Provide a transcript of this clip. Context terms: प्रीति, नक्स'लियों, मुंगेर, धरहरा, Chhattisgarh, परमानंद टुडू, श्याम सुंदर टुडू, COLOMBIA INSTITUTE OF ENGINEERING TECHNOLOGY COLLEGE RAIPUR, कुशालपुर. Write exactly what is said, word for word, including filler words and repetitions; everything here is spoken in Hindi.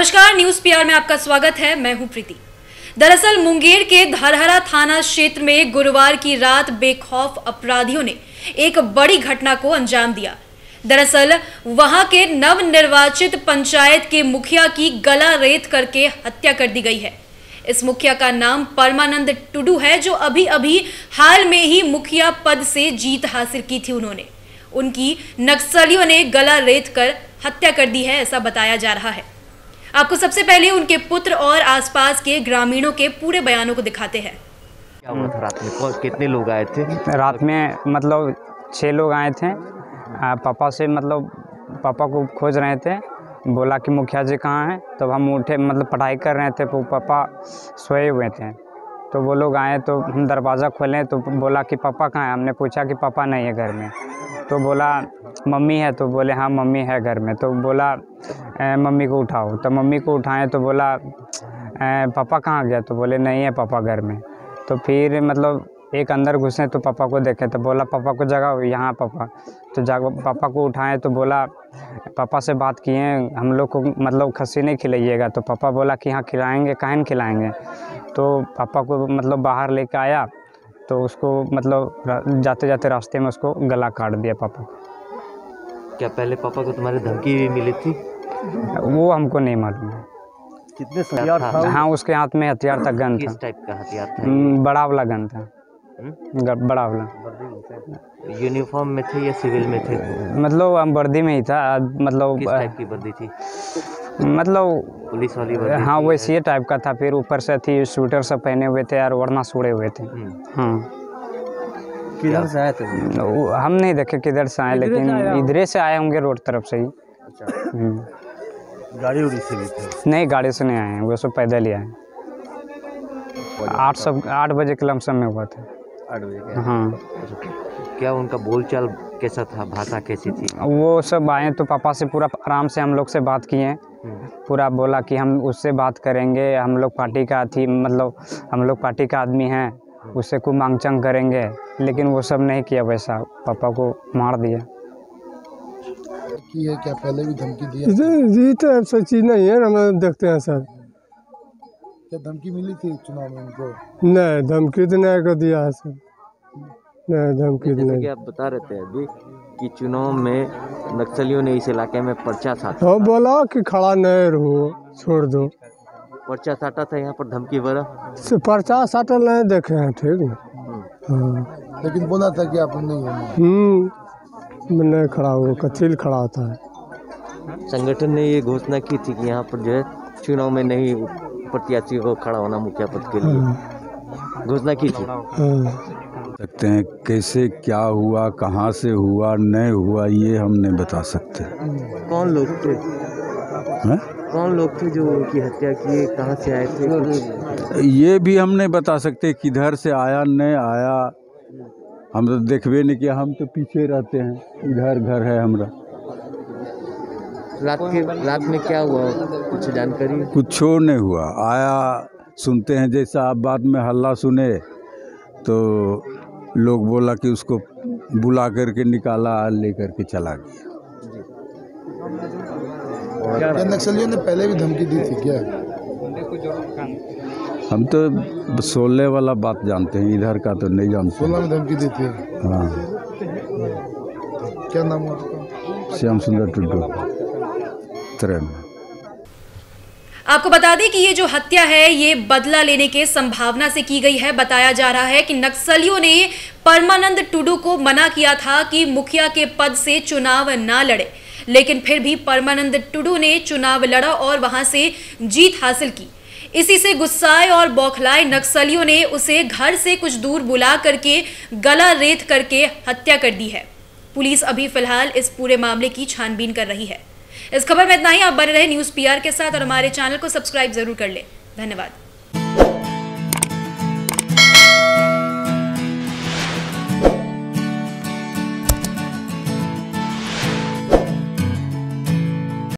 नमस्कार, न्यूज पीआर में आपका स्वागत है। मैं हूं प्रीति। दरअसल मुंगेर के धरहरा थाना क्षेत्र में गुरुवार की रात बेखौफ अपराधियों ने एक बड़ी घटना को अंजाम दिया। दरअसल वहां के नवनिर्वाचित पंचायत के मुखिया की गला रेत करके हत्या कर दी गई है। इस मुखिया का नाम परमानंद टुडू है, जो अभी अभी हाल में ही मुखिया पद से जीत हासिल की थी। उन्होंने उनकी नक्सलियों ने गला रेत कर हत्या कर दी है, ऐसा बताया जा रहा है। आपको सबसे पहले उनके पुत्र और आसपास के ग्रामीणों के पूरे बयानों को दिखाते हैं। क्या हुआ था रात में? कितने लोग आए थे रात में? मतलब छः लोग आए थे। आ, पापा से मतलब पापा को खोज रहे थे, बोला कि मुखिया जी कहाँ हैं, तब तो हम उठे, मतलब पढ़ाई कर रहे थे, तो पापा सोए हुए थे। तो वो लोग आए तो हम दरवाज़ा खोलें तो बोला कि पापा कहाँ हैं। हमने पूछा कि पापा नहीं है घर में, तो बोला मम्मी है, तो बोले हाँ मम्मी है घर में। तो बोला मम्मी को उठाओ, तो मम्मी को उठाएं तो बोला पापा कहाँ गया, तो बोले नहीं है पापा घर में। तो फिर मतलब एक अंदर घुसे तो पापा को देखे, तो बोला पापा को जगाओ, यहाँ पापा। तो जागो, पापा को उठाएं तो बोला पापा से बात किए, हम लोग को मतलब खस्सी नहीं खिलाइएगा। तो पापा बोला कि हाँ खिलाएंगे, काहे खिलाएंगे। तो पापा को मतलब बाहर लेके आया, तो उसको मतलब जाते जाते रास्ते में उसको गला काट दिया पापा। क्या पहले पापा को तुम्हारी धमकी भी मिली थी? वो हमको नहीं मालूम है। कितने हथियार था? हाँ, उसके हाथ में हथियार था, गन था। किस टाइप का हथियार था? बड़ा वाला गन था। बड़ा वाला। यूनिफॉर्म में थे या सिविल में थे? मतलब हम वर्दी में ही था। मतलब किस टाइप की वर्दी थी? मतलब पुलिस वाली वर्दी। हाँ, वैसे ही टाइप का था। फिर ऊपर से थी स्वेटर सब पहने हुए थे और वरना सोड़े हुए थे। हाँ, किधर से आए थे? हम नहीं देखे किधर से आए, लेकिन इधरे से आए होंगे, रोड तरफ से ही। अच्छा, गाड़ी उड़ी से थे? नहीं, गाड़ी से नहीं आए हैं, वो सब पैदल ही आए। आठ सब आठ बजे के लमसम में हुआ था। आठ बजे? हाँ। क्या उनका बोलचाल कैसा था, भाषा कैसी थी? वो सब आए तो पापा से पूरा आराम से हम लोग से बात किए, पूरा बोला कि हम उससे बात करेंगे, हम लोग पार्टी का थी, मतलब हम लोग पार्टी का आदमी हैं, उससे को मांग चंग करेंगे। लेकिन वो सब नहीं किया, वैसा पापा को मार दिया। है क्या पहले भी धमकी दिया? जी तो ऐसा चीज़ नहीं है, हम देखते हैं सर। क्या धमकी मिली थी चुनाव में उनको? नहीं, धमकी तो नहीं को दिया है सर, नहीं धमकी तो नहीं। आप बता रहे थे अभी कि चुनाव में नक्सलियों ने इस इलाके में पर्चा साटा। हाँ, बोला कि खड़ा नहीं रहो, छोड़ दो। पर्चा साटा था यहाँ पर? धमकी भरा पर्चा साटा नहीं देखे हैं। ठीक है, हाँ, लेकिन बोला था कि आप नहीं होना। नहीं खड़ा हुआ, कचील खड़ा होता है। संगठन ने ये घोषणा की थी कि यहाँ पर जो है चुनाव में नहीं प्रत्याशी को खड़ा होना मुखिया पद के लिए, घोषणा की थी। सकते हैं कैसे क्या हुआ, कहाँ से हुआ, नहीं हुआ, ये हम नहीं बता सकते। कौन लोग थे? है? कौन लोग थे जो उनकी हत्या किए, कहाँ से आए थे, ये भी हम नहीं बता सकते। किधर से आया नहीं आया हम तो देखबे नहीं किया, हम तो पीछे रहते हैं, इधर घर है हमारा। रात के रात में क्या हुआ, कुछ जानकारी? कुछ नहीं हुआ, आया सुनते हैं, जैसा आप बाद में हल्ला सुने तो लोग बोला कि उसको बुला करके निकाला, लेकर के चला गया। क्या नक्सलियों ने पहले भी धमकी दी थी क्या? हम तो सोलह वाला बात जानते हैं, इधर का तो नहीं जानते। सोलह में धमकी दी थी? हाँ। क्या नाम है आपका? श्याम सुंदर टुडू। आपको बता दें कि ये जो हत्या है ये बदला लेने के संभावना से की गई है। बताया जा रहा है कि नक्सलियों ने परमानंद टुडू को मना किया था कि मुखिया के पद से चुनाव ना लड़े, लेकिन फिर भी परमानंद टुडू ने चुनाव लड़ा और वहां से जीत हासिल की। इसी से गुस्साए और बौखलाए नक्सलियों ने उसे घर से कुछ दूर बुला करके गला रेत करके हत्या कर दी है। पुलिस अभी फिलहाल इस पूरे मामले की छानबीन कर रही है। इस खबर में इतना ही। आप बने रहे न्यूज़ पीआर के साथ और हमारे चैनल को सब्सक्राइब जरूर कर लें। धन्यवाद।